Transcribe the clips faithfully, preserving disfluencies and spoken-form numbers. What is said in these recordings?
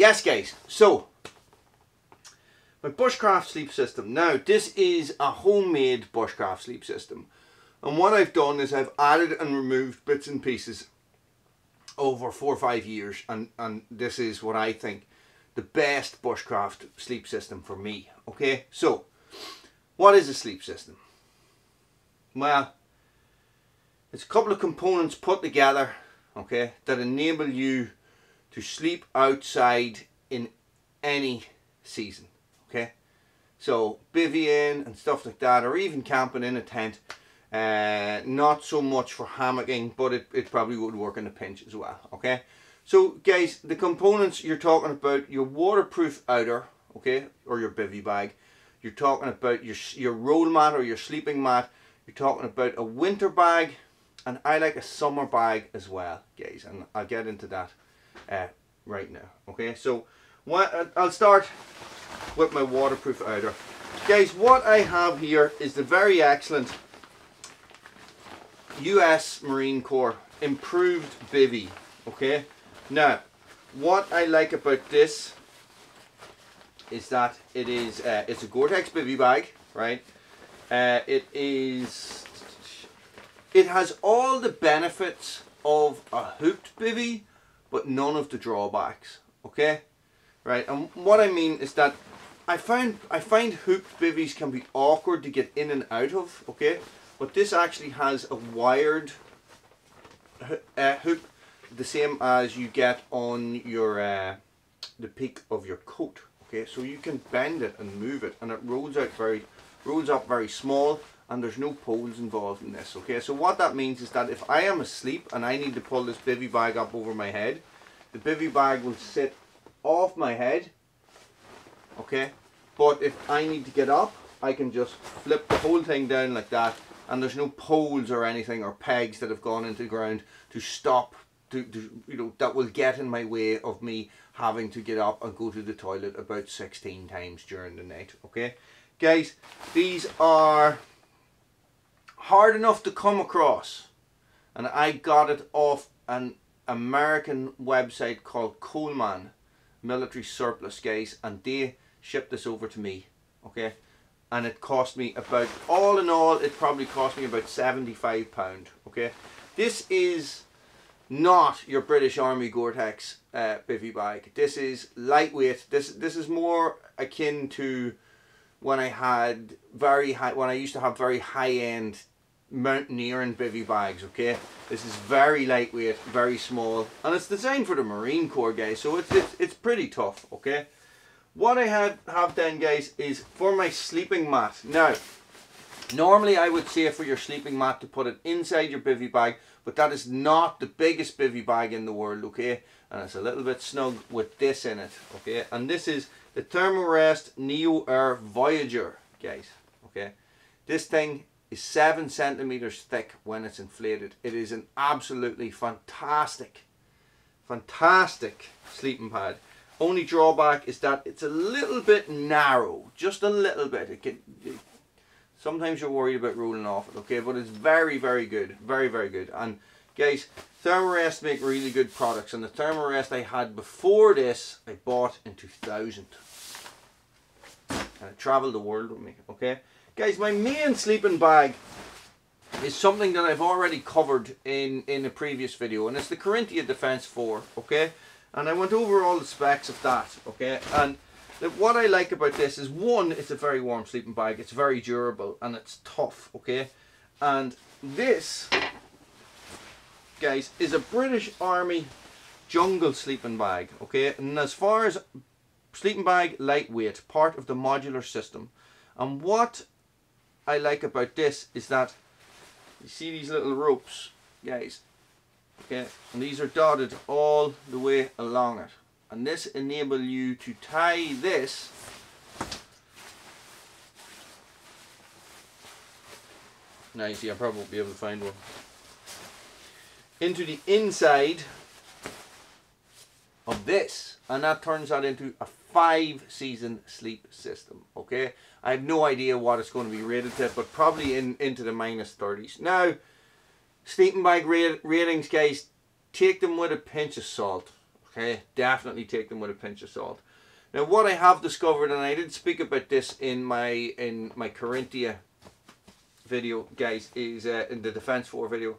Yes guys, so my bushcraft sleep system. Now this is a homemade bushcraft sleep system, and what I've done is I've added and removed bits and pieces over four or five years, and, and this is what I think the best bushcraft sleep system for me. Okay, so what is a sleep system? Well, it's a couple of components put together, okay, that enable you to sleep outside in any season. Okay, so bivvying and stuff like that, or even camping in a tent. Uh, not so much for hammocking, but it, it probably would work in a pinch as well. Okay, so guys, the components you're talking about: your waterproof outer, okay, or your bivy bag. You're talking about your your roll mat or your sleeping mat. You're talking about a winter bag, and I like a summer bag as well, guys. And I'll get into that uh, right now. Okay, so what I'll start with my waterproof outer, guys. What I have here is the very excellent U S Marine Corps Improved Bivy. Okay, now what I like about this is that it is uh, it's a Gore-Tex bivy bag, right? Uh, it is it has all the benefits of a hooped bivy, but none of the drawbacks. Okay, right? And what I mean is that I find I find hooped bivvies can be awkward to get in and out of. Okay. But this actually has a wired uh, hoop, the same as you get on your uh, the peak of your coat. Okay, so you can bend it and move it, and it rolls out very, rolls up very small, and there's no poles involved in this. Okay, so what that means is that if I am asleep and I need to pull this bivy bag up over my head, the bivy bag will sit off my head. Okay, but if I need to get up, I can just flip the whole thing down like that. And there's no poles or anything or pegs that have gone into the ground to stop, to, to you know, that will get in my way of me having to get up and go to the toilet about sixteen times during the night. Okay, guys, these are hard enough to come across, and I got it off an American website called Coleman Military Surplus, guys, and they shipped this over to me. Okay. And it cost me about, all in all, it probably cost me about seventy-five pounds, okay? This is not your British Army Gore-Tex uh, bivy bag. This is lightweight. This this is more akin to when I had very high, when I used to have very high-end mountaineering bivy bags, okay? This is very lightweight, very small, and it's designed for the Marine Corps, guys, so it's, it's, it's pretty tough, okay? What I have, have then, guys, is for my sleeping mat. Now, normally I would say for your sleeping mat to put it inside your bivy bag, but that is not the biggest bivy bag in the world, okay? And it's a little bit snug with this in it, okay? And this is the Therm-a-Rest NeoAir Voyager, guys, okay? This thing is seven centimeters thick when it's inflated. It is an absolutely fantastic, fantastic sleeping pad. Only drawback is that it's a little bit narrow, just a little bit. It can, it, sometimes you're worried about rolling off it, okay? But it's very, very good, very, very good. And guys, Therm-a-Rest make really good products, and the Therm-a-Rest I had before this, I bought in two thousand. And it traveled the world with me, okay? Guys, my main sleeping bag is something that I've already covered in, in a previous video, and it's the Carinthia Defence four, okay? And I went over all the specs of that, okay? And what I like about this is, one, it's a very warm sleeping bag. It's very durable, and it's tough, okay? And this, guys, is a British Army jungle sleeping bag, okay? And as far as sleeping bag, lightweight, part of the modular system. And what I like about this is that, you see these little ropes, guys? Okay, and these are dotted all the way along it, and this enable you to tie this now you see I probably won't be able to find one into the inside of this, and that turns that into a five season sleep system, okay? I have no idea what it's going to be rated to, but probably in into the minus thirties. Now, sleeping bag ratings, guys, take them with a pinch of salt, Okay, definitely take them with a pinch of salt. Now, what I have discovered, and I did speak about this in my in my Carinthia video, guys, is uh, in the Defence four video.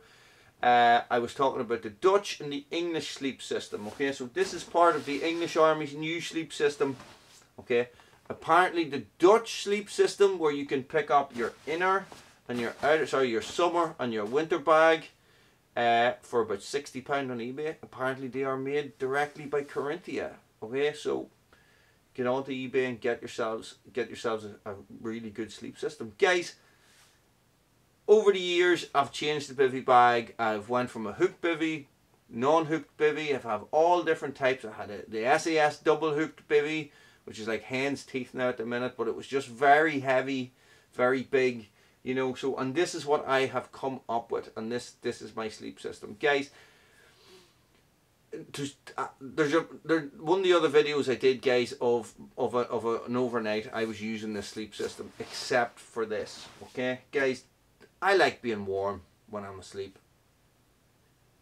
Uh, I was talking about the Dutch and the English sleep system. Okay, so this is part of the English Army's new sleep system. Okay, apparently the Dutch sleep system, where you can pick up your inner and your outer, sorry, your summer and your winter bag uh, for about sixty pounds on eBay. Apparently they are made directly by Carinthia. Okay, so get onto eBay and get yourselves get yourselves a, a really good sleep system, guys. Over the years, I've changed the bivy bag. I've went from a hooked bivy, non-hooked bivy. I've had all different types. I had a, the S A S double hooked bivy, which is like hen's teeth now at the minute, but it was just very heavy, very big, you know. So, and this is what I have come up with, and this this is my sleep system, guys. There's, uh, there's a there one of the other videos I did, guys, of of a, of a, an overnight. I was using this sleep system, except for this, okay, guys. I like being warm when I'm asleep.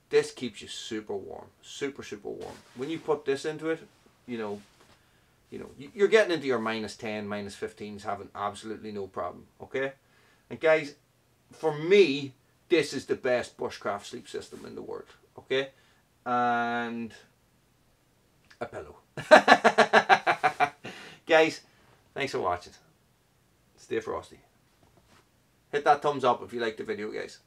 This keeps you super warm, super super warm. When you put this into it, you know, you know, you're getting into your minus ten, minus fifteens, having absolutely no problem. Okay, and guys, for me, this is the best bushcraft sleep system in the world. Okay, and a pillow, guys. Thanks for watching. Stay frosty. Hit that thumbs up if you liked the video, guys.